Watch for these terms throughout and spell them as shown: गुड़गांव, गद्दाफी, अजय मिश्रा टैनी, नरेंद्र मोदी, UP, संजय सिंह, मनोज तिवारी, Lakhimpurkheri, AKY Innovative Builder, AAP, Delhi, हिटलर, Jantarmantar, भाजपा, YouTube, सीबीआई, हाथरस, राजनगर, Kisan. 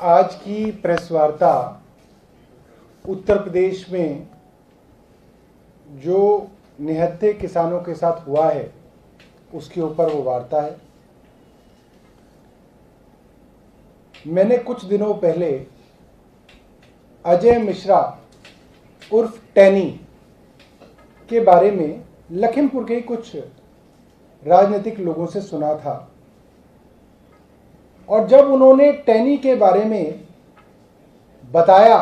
आज की प्रेस वार्ता उत्तर प्रदेश में जो निहत्थे किसानों के साथ हुआ है उसके ऊपर वो वार्ता है। मैंने कुछ दिनों पहले अजय मिश्रा उर्फ टैनी के बारे में लखीमपुर के कुछ राजनीतिक लोगों से सुना था और जब उन्होंने टैनी के बारे में बताया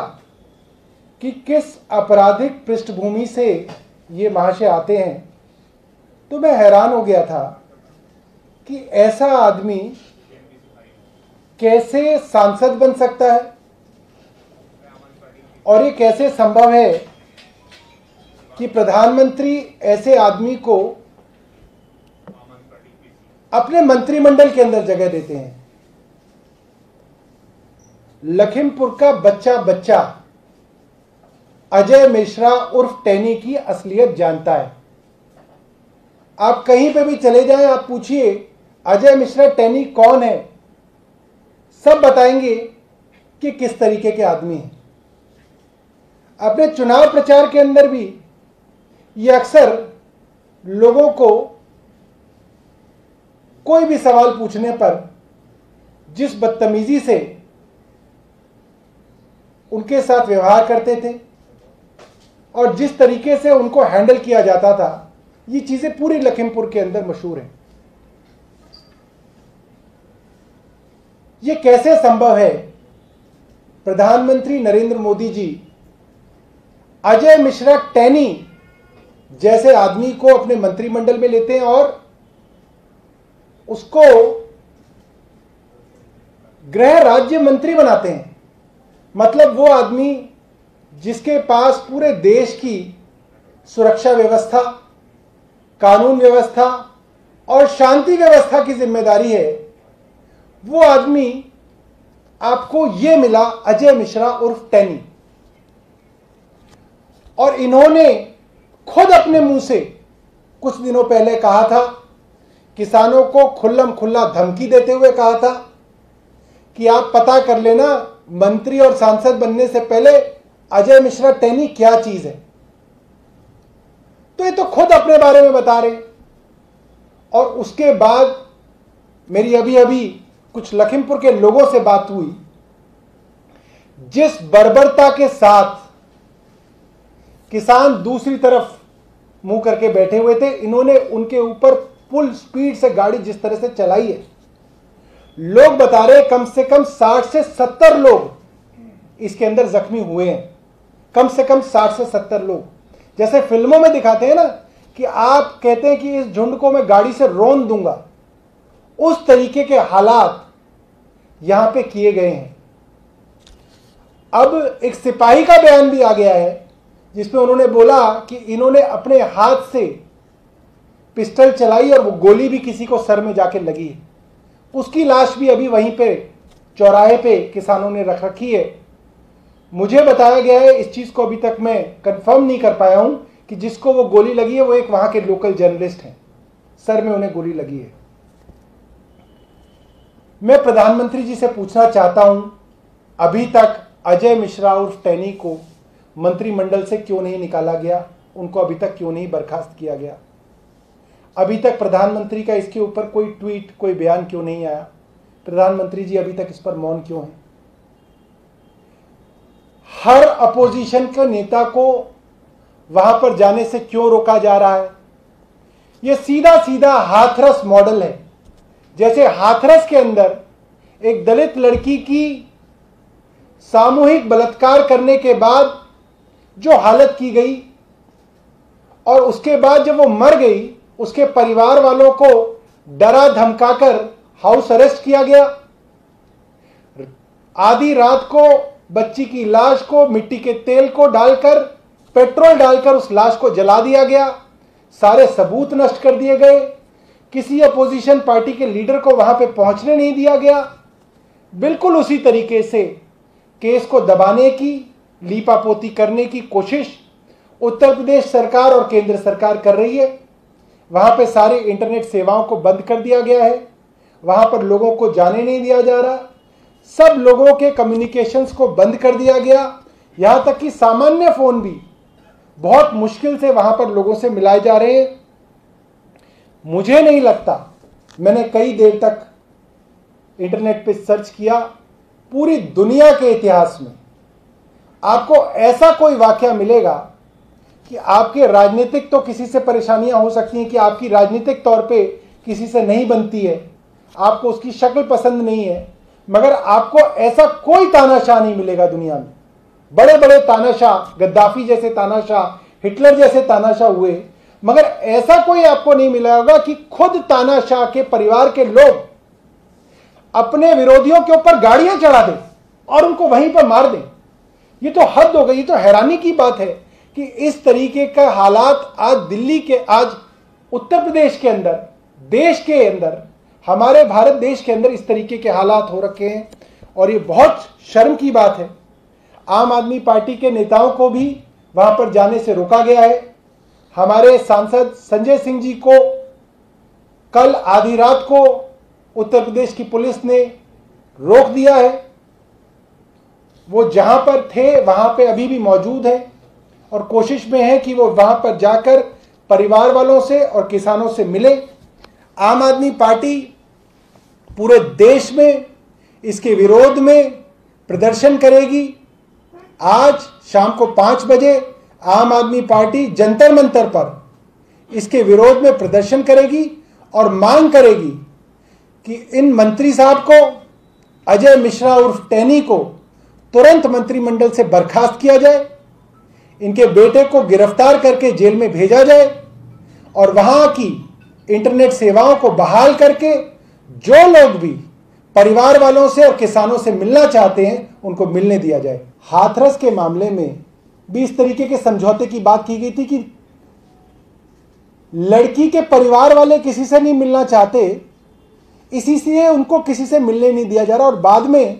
कि किस आपराधिक पृष्ठभूमि से ये महाशय आते हैं तो मैं हैरान हो गया था कि ऐसा आदमी कैसे सांसद बन सकता है और ये कैसे संभव है कि प्रधानमंत्री ऐसे आदमी को अपने मंत्रिमंडल के अंदर जगह देते हैं। लखीमपुर का बच्चा बच्चा अजय मिश्रा उर्फ टैनी की असलियत जानता है। आप कहीं पे भी चले जाएं, आप पूछिए अजय मिश्रा टैनी कौन है, सब बताएंगे कि किस तरीके के आदमी हैं। अपने चुनाव प्रचार के अंदर भी ये अक्सर लोगों को कोई भी सवाल पूछने पर जिस बदतमीजी से उनके साथ व्यवहार करते थे और जिस तरीके से उनको हैंडल किया जाता था, ये चीज़ें पूरी लखीमपुर के अंदर मशहूर हैं। ये कैसे संभव है? प्रधानमंत्री नरेंद्र मोदी जी अजय मिश्रा टैनी जैसे आदमी को अपने मंत्रिमंडल में लेते हैं और उसको गृह राज्य मंत्री बनाते हैं। मतलब वो आदमी जिसके पास पूरे देश की सुरक्षा व्यवस्था, कानून व्यवस्था और शांति व्यवस्था की जिम्मेदारी है, वो आदमी आपको ये मिला अजय मिश्रा उर्फ टैनी। और इन्होंने खुद अपने मुंह से कुछ दिनों पहले कहा था, किसानों को खुल्लम खुल्ला धमकी देते हुए कहा था कि आप पता कर लेना मंत्री और सांसद बनने से पहले अजय मिश्रा टैनी क्या चीज है। तो ये तो खुद अपने बारे में बता रहे। और उसके बाद मेरी अभी अभी कुछ लखीमपुर के लोगों से बात हुई, जिस बर्बरता के साथ किसान दूसरी तरफ मुंह करके बैठे हुए थे, इन्होंने उनके ऊपर फुल स्पीड से गाड़ी जिस तरह से चलाई है, लोग बता रहे कम से कम 60 से 70 लोग इसके अंदर जख्मी हुए हैं। कम से कम 60 से 70 लोग, जैसे फिल्मों में दिखाते हैं ना कि आप कहते हैं कि इस झुंड को मैं गाड़ी से रोन दूंगा, उस तरीके के हालात यहां पे किए गए हैं। अब एक सिपाही का बयान भी आ गया है जिसमें उन्होंने बोला कि इन्होंने अपने हाथ से पिस्टल चलाई और वो गोली भी किसी को सर में जाके लगी है। उसकी लाश भी अभी वहीं पे चौराहे पे किसानों ने रख रखी है। मुझे बताया गया है, इस चीज़ को अभी तक मैं कंफर्म नहीं कर पाया हूं कि जिसको वो गोली लगी है वो एक वहां के लोकल जर्नलिस्ट हैं, सर में उन्हें गोली लगी है। मैं प्रधानमंत्री जी से पूछना चाहता हूं, अभी तक अजय मिश्रा उर्फ टैनी को मंत्रिमंडल से क्यों नहीं निकाला गया, उनको अभी तक क्यों नहीं बर्खास्त किया गया? अभी तक प्रधानमंत्री का इसके ऊपर कोई ट्वीट, कोई बयान क्यों नहीं आया? प्रधानमंत्री जी अभी तक इस पर मौन क्यों हैं? हर अपोजिशन के नेता को वहां पर जाने से क्यों रोका जा रहा है? यह सीधा सीधा हाथरस मॉडल है। जैसे हाथरस के अंदर एक दलित लड़की की सामूहिक बलात्कार करने के बाद जो हालत की गई और उसके बाद जब वो मर गई, उसके परिवार वालों को डरा धमकाकर हाउस अरेस्ट किया गया। आधी रात को बच्ची की लाश को मिट्टी के तेल को डालकर, पेट्रोल डालकर उस लाश को जला दिया गया। सारे सबूत नष्ट कर दिए गए। किसी अपोजिशन पार्टी के लीडर को वहां पे पहुंचने नहीं दिया गया। बिल्कुल उसी तरीके से केस को दबाने की, लीपापोती करने की कोशिश उत्तर प्रदेश सरकार और केंद्र सरकार कर रही है। वहाँ पे सारे इंटरनेट सेवाओं को बंद कर दिया गया है। वहाँ पर लोगों को जाने नहीं दिया जा रहा, सब लोगों के कम्युनिकेशंस को बंद कर दिया गया, यहाँ तक कि सामान्य फ़ोन भी बहुत मुश्किल से वहाँ पर लोगों से मिलाए जा रहे हैं। मुझे नहीं लगता, मैंने कई देर तक इंटरनेट पे सर्च किया, पूरी दुनिया के इतिहास में आपको ऐसा कोई वाकया मिलेगा कि आपके राजनीतिक तो किसी से परेशानियां हो सकती हैं कि आपकी राजनीतिक तौर पे किसी से नहीं बनती है, आपको उसकी शक्ल पसंद नहीं है, मगर आपको ऐसा कोई तानाशाह नहीं मिलेगा दुनिया में। बड़े बड़े तानाशाह, गद्दाफी जैसे तानाशाह, हिटलर जैसे तानाशाह हुए, मगर ऐसा कोई आपको नहीं मिला होगा कि खुद तानाशाह के परिवार के लोग अपने विरोधियों के ऊपर गाड़ियां चढ़ा दें और उनको वहीं पर मार दें। ये तो हद हो गई, ये तो हैरानी की बात है कि इस तरीके का हालात आज दिल्ली के, आज उत्तर प्रदेश के अंदर, देश के अंदर, हमारे भारत देश के अंदर इस तरीके के हालात हो रखे हैं। और ये बहुत शर्म की बात है। आम आदमी पार्टी के नेताओं को भी वहाँ पर जाने से रोका गया है। हमारे सांसद संजय सिंह जी को कल आधी रात को उत्तर प्रदेश की पुलिस ने रोक दिया है। वो जहाँ पर थे वहाँ पे अभी भी मौजूद है और कोशिश में है कि वो वहाँ पर जाकर परिवार वालों से और किसानों से मिले। आम आदमी पार्टी पूरे देश में इसके विरोध में प्रदर्शन करेगी। आज शाम को 5 बजे आम आदमी पार्टी जंतर मंतर पर इसके विरोध में प्रदर्शन करेगी और मांग करेगी कि इन मंत्री साहब को, अजय मिश्रा उर्फ टैनी को, तुरंत मंत्रिमंडल से बर्खास्त किया जाए, इनके बेटे को गिरफ्तार करके जेल में भेजा जाए और वहाँ की इंटरनेट सेवाओं को बहाल करके जो लोग भी परिवार वालों से और किसानों से मिलना चाहते हैं उनको मिलने दिया जाए। हाथरस के मामले में भी इस तरीके के समझौते की बात की गई थी कि लड़की के परिवार वाले किसी से नहीं मिलना चाहते, इसी से उनको किसी से मिलने नहीं दिया जा रहा। और बाद में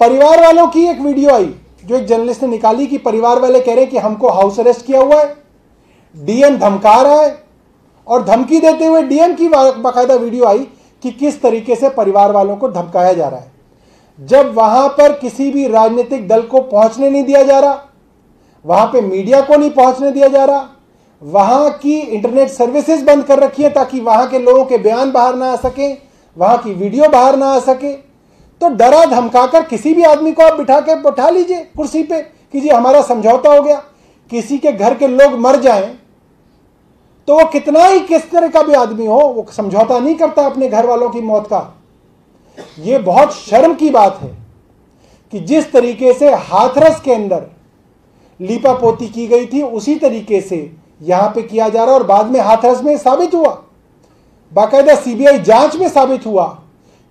परिवार वालों की एक वीडियो आई जो एक जर्नलिस्ट ने निकाली कि परिवार वाले कह रहे हैं कि हमको हाउस अरेस्ट किया हुआ है, डीएम धमका रहा है, और धमकी देते हुए डीएम की बाकायदा वीडियो आई कि किस तरीके से परिवार वालों को धमकाया जा रहा है। जब वहां पर किसी भी राजनीतिक दल को पहुंचने नहीं दिया जा रहा, वहां पे मीडिया को नहीं पहुंचने दिया जा रहा, वहां की इंटरनेट सर्विसेज बंद कर रखी है ताकि वहां के लोगों के बयान बाहर ना आ सके, वहां की वीडियो बाहर ना आ सके, तो डरा धमकाकर किसी भी आदमी को आप बैठा लीजिए कुर्सी पे कि जी हमारा समझौता हो गया। किसी के घर के लोग मर जाएं तो वो कितना ही, किस तरह का भी आदमी हो, वो समझौता नहीं करता अपने घर वालों की मौत का। ये बहुत शर्म की बात है कि जिस तरीके से हाथरस के अंदर लीपापोती की गई थी उसी तरीके से यहां पे किया जा रहा। और बाद में हाथरस में साबित हुआ, बाकायदा सीबीआई जांच में साबित हुआ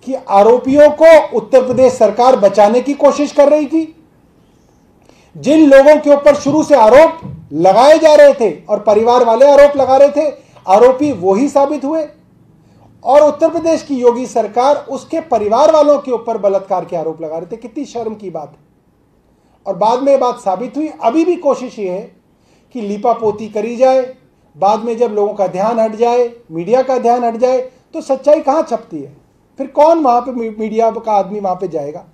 कि आरोपियों को उत्तर प्रदेश सरकार बचाने की कोशिश कर रही थी। जिन लोगों के ऊपर शुरू से आरोप लगाए जा रहे थे और परिवार वाले आरोप लगा रहे थे, आरोपी वो ही साबित हुए और उत्तर प्रदेश की योगी सरकार उसके परिवार वालों के ऊपर बलात्कार के आरोप लगा रहे थे। कितनी शर्म की बात है। और बाद में बात साबित हुई। अभी भी कोशिश ये है कि लीपापोती करी जाए, बाद में जब लोगों का ध्यान हट जाए, मीडिया का ध्यान हट जाए, तो सच्चाई कहाँ छपती है, फिर कौन वहाँ पे मीडिया का आदमी वहाँ पे जाएगा।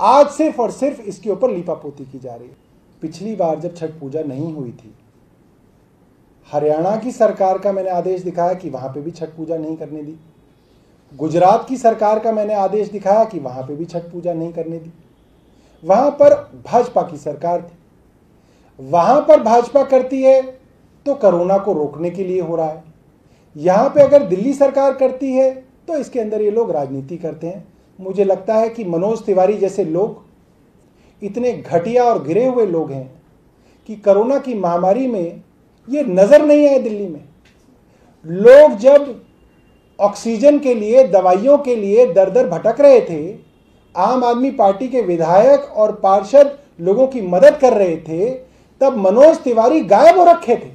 आज सिर्फ और सिर्फ इसके ऊपर लीपापोती की जा रही है। पिछली बार जब छठ पूजा नहीं हुई थी, हरियाणा की सरकार का मैंने आदेश दिखाया कि वहाँ पे भी छठ पूजा नहीं करने दी, गुजरात की सरकार का मैंने आदेश दिखाया कि वहाँ पे भी छठ पूजा नहीं करने दी। वहाँ पर भाजपा की सरकार थी, वहाँ पर भाजपा करती है तो कोरोना को रोकने के लिए हो रहा है, यहाँ पे अगर दिल्ली सरकार करती है तो इसके अंदर ये लोग राजनीति करते हैं। मुझे लगता है कि मनोज तिवारी जैसे लोग इतने घटिया और गिरे हुए लोग हैं कि कोरोना की महामारी में ये नज़र नहीं आए। दिल्ली में लोग जब ऑक्सीजन के लिए, दवाइयों के लिए दर दर भटक रहे थे, आम आदमी पार्टी के विधायक और पार्षद लोगों की मदद कर रहे थे, तब मनोज तिवारी गायब हो रखे थे।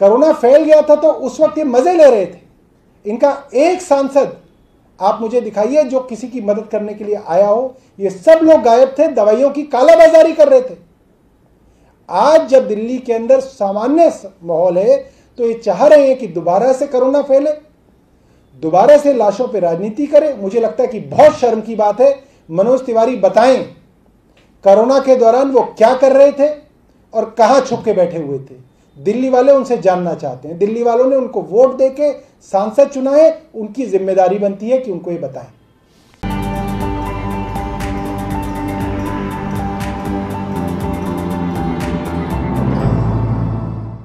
कोरोना फैल गया था तो उस वक्त ये मज़े ले रहे थे। इनका एक सांसद आप मुझे दिखाइए जो किसी की मदद करने के लिए आया हो। ये सब लोग गायब थे, दवाइयों की कालाबाजारी कर रहे थे। आज जब दिल्ली के अंदर सामान्य माहौल है तो ये चाह रहे हैं कि दोबारा से कोरोना फैले, दोबारा से लाशों पर राजनीति करें, मुझे लगता है कि बहुत शर्म की बात है। मनोज तिवारी बताएं कोरोना के दौरान वो क्या कर रहे थे और कहाँ छुप के बैठे हुए थे। दिल्ली वाले उनसे जानना चाहते हैं, दिल्ली वालों ने उनको वोट देके सांसद चुनाए, उनकी जिम्मेदारी बनती है कि उनको ये बताएं।